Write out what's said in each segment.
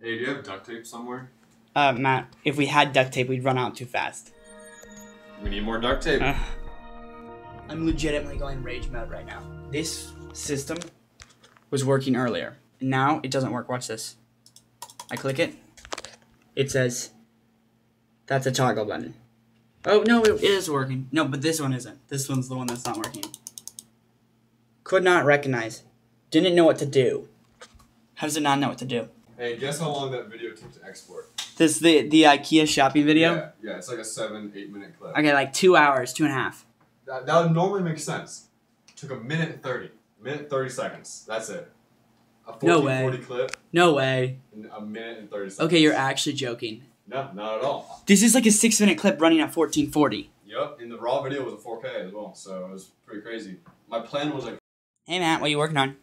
Hey, do you have duct tape somewhere? Matt, if we had duct tape, we'd run out too fast. We need more duct tape. I'm legitimately going rage mode right now. This system was working earlier. Now it doesn't work. Watch this. I click it. It says, that's a toggle button. Oh, no, it is working. No, but this one isn't. This one's the one that's not working. Could not recognize. Didn't know what to do. How does it not know what to do? Hey, guess how long that video took to export? This the IKEA shopping video? Yeah, it's like a 7-8 minute clip. Okay, like 2 hours, 2.5. That would normally make sense. Took 1:30. 1:30 seconds. That's it. A 1440 clip. No way. 1:30 seconds. Okay, you're actually joking. No, not at all. This is like a 6-minute clip running at 1440. Yep, and the raw video was a 4K as well, so it was pretty crazy. My plan was like... Hey Matt, what are you working on?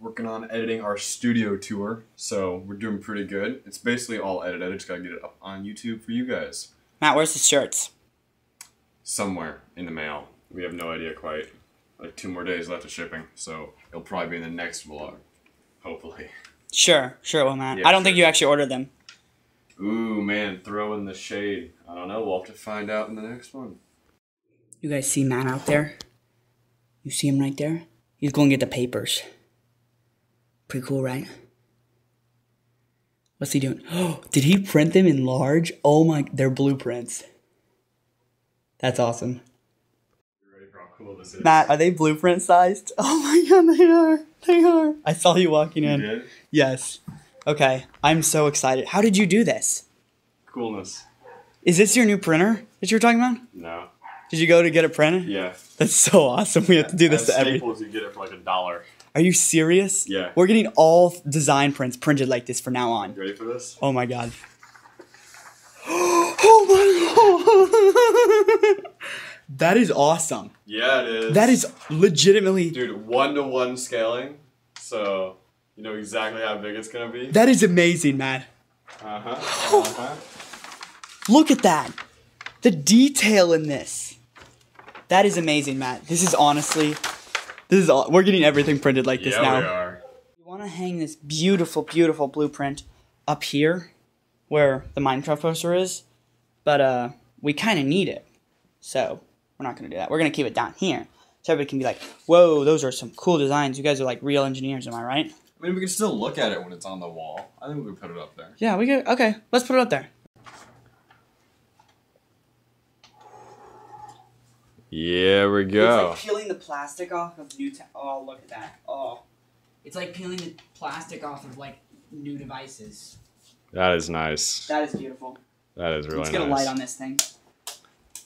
Working on editing our studio tour, so we're doing pretty good. It's basically all edited, I just gotta get it up on YouTube for you guys. Matt, where's the shirts? Somewhere in the mail. We have no idea quite. Like 2 more days left of shipping, so it'll probably be in the next vlog, hopefully. Sure it will, Matt. Yeah, I don't think you actually ordered them. Ooh, man, throw in the shade. I don't know, we'll have to find out in the next one. You guys see Matt out there? You see him right there? He's going to get the papers. Pretty cool, right? What's he doing? Oh, did he print them in large? Oh my, they're blueprints. That's awesome. You're ready for how cool this is. Matt, are they blueprint sized? Oh my god, they are. They are. I saw you walking in. You did? Yes. Okay, I'm so excited. How did you do this? Coolness. Is this your new printer that you were talking about? No. Did you go to get a printer? Yeah. That's so awesome. We have to do this to every... Staples, you get it for like $1. Are you serious? Yeah. We're getting all design prints printed like this from now on. You ready for this? Oh my god. Oh my god. That is awesome. Yeah, it is. That is legitimately... Dude, 1-to-1 scaling, so... You know exactly how big it's gonna be? That is amazing, Matt. Look at that. The detail in this. That is amazing, Matt. This is honestly, we're getting everything printed like this now. Yeah, we are. You wanna hang this beautiful, beautiful blueprint up here where the Minecraft poster is, but we kinda need it. So we're not gonna do that. We're gonna keep it down here. So everybody can be like, whoa, those are some cool designs. You guys are like real engineers, am I right? I mean, we can still look at it when it's on the wall. I think we can put it up there. Yeah, we can. Okay, let's put it up there. Yeah, we go. It's like peeling the plastic off of new... Oh, look at that. Oh. It's like peeling the plastic off of, like, new devices. That is nice. That is beautiful. That is really nice. Let's get a light on this thing.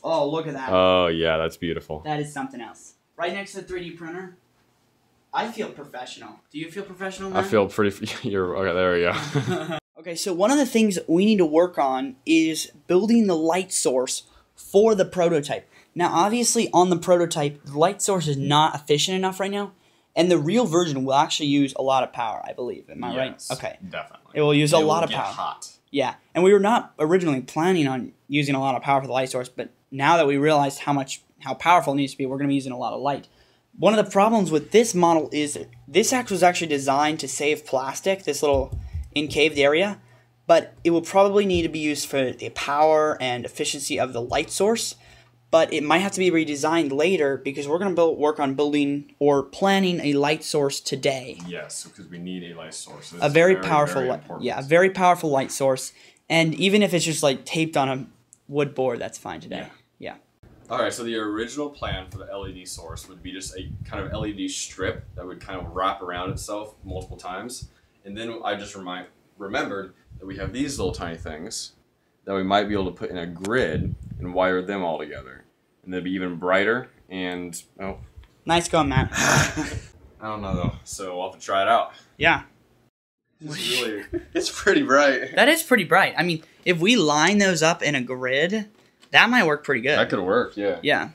Oh, look at that. Oh, yeah, that's beautiful. That is something else. Right next to the 3D printer. I feel professional. Do you feel professional, Matt? I feel pretty... You're okay, there we go. Okay, so one of the things we need to work on is building the light source for the prototype. Now, obviously, on the prototype, the light source is not efficient enough right now, and the real version will actually use a lot of power, I believe. Am I right? Okay. Definitely. It will use a lot of power. It will get hot. Yeah, and we were not originally planning on using a lot of power for the light source, but now that we realized how powerful it needs to be, we're going to be using a lot of light. One of the problems with this model is this axe was actually designed to save plastic, this little incaved area, but it will probably need to be used for the power and efficiency of the light source, but it might have to be redesigned later because we're going to work on building or planning a light source today. Yes, because we need a light source. This a very powerful light source, and even if it's just like taped on a wood board, that's fine today. Yeah. Alright, so the original plan for the LED source would be just a kind of LED strip that would kind of wrap around itself multiple times. And then I just remembered that we have these little tiny things that we might be able to put in a grid and wire them all together. And they'd be even brighter and... Oh. Nice going, Matt. I don't know, though. So we'll have to try it out. Yeah. It's really... It's pretty bright. That is pretty bright. I mean, if we line those up in a grid... That might work pretty good. That could work, yeah. Yeah.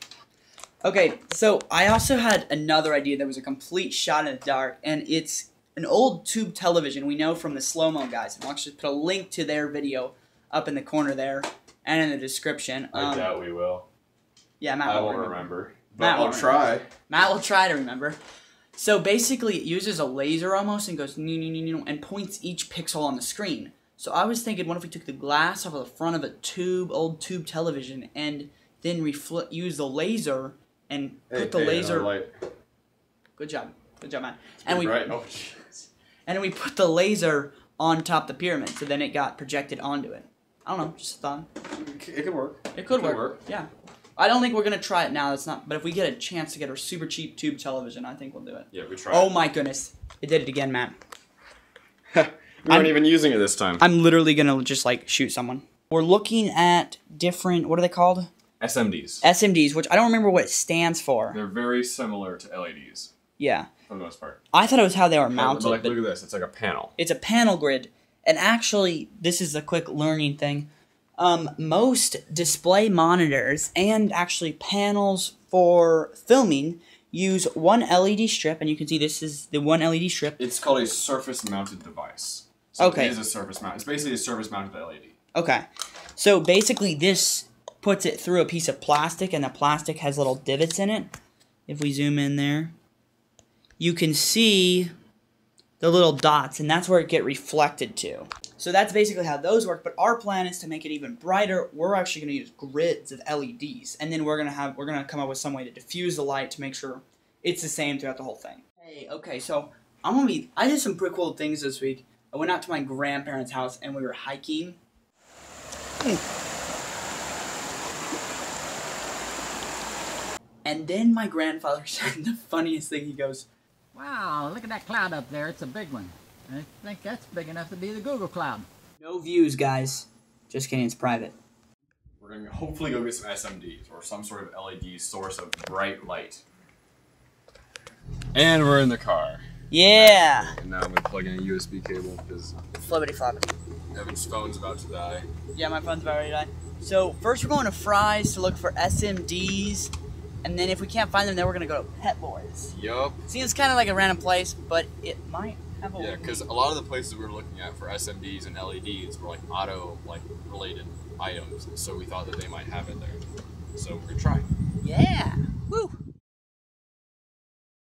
Okay, so I also had another idea that was a complete shot in the dark, and it's an old tube television we know from the slow-mo guys. I'll actually put a link to their video up in the corner there and in the description. I doubt we will. Yeah, Matt won't remember. But Matt will try. Matt will try to remember. So basically, it uses a laser almost and goes, and points each pixel on the screen. So I was thinking, what if we took the glass off of the front of a tube, old tube television, and then use the laser and put the laser... Good job. Good job, man. And we, and we put the laser on top of the pyramid, so then it got projected onto it. I don't know, just a thought. It could work. It could work, yeah. I don't think we're going to try it now, it's not, but if we get a chance to get a super cheap tube television, I think we'll do it. Yeah, we try. Oh my goodness. It did it again, Matt. We weren't even using it this time. I'm literally going to just, like, shoot someone. We're looking at different, what are they called? SMDs. SMDs, which I don't remember what it stands for. They're very similar to LEDs. Yeah. For the most part. I thought it was how they were mounted. But like, look at this. It's like a panel. It's a panel grid. And actually, this is a quick learning thing. Most display monitors and actually panels for filming use one LED strip, and you can see this is the one LED strip. It's called a surface-mounted device. So okay. It is a surface mount. It's basically a surface-mounted LED. Okay. So basically, this puts it through a piece of plastic, and the plastic has little divots in it. If we zoom in there, you can see the little dots, and that's where it get reflected to. So that's basically how those work, but our plan is to make it even brighter. We're actually going to use grids of LEDs, and then we're going to come up with some way to diffuse the light to make sure it's the same throughout the whole thing. Hey, okay, so I did some pretty cool things this week. I went out to my grandparents' house and we were hiking. And then my grandfather said the funniest thing. He goes, "Wow, look at that cloud up there. It's a big one. I think that's big enough to be the Google Cloud." No views, guys. Just kidding, it's private. We're going to hopefully go get some SMDs or some sort of LED source of bright light. And we're in the car. Yeah. And now I'm going to plug in a USB cable because... Flippity floppity. Evan's phone's about to die. Yeah, my phone's about to die. So first we're going to Fry's to look for SMDs. And then if we can't find them, then we're going to go to Pet Boys. Yup. Seems kind of like a random place, but it might have a... Yeah, because a lot of the places we were looking at for SMDs and LEDs were like auto, like, related items. So we thought that they might have it there. So we're going to try. Yeah. Woo.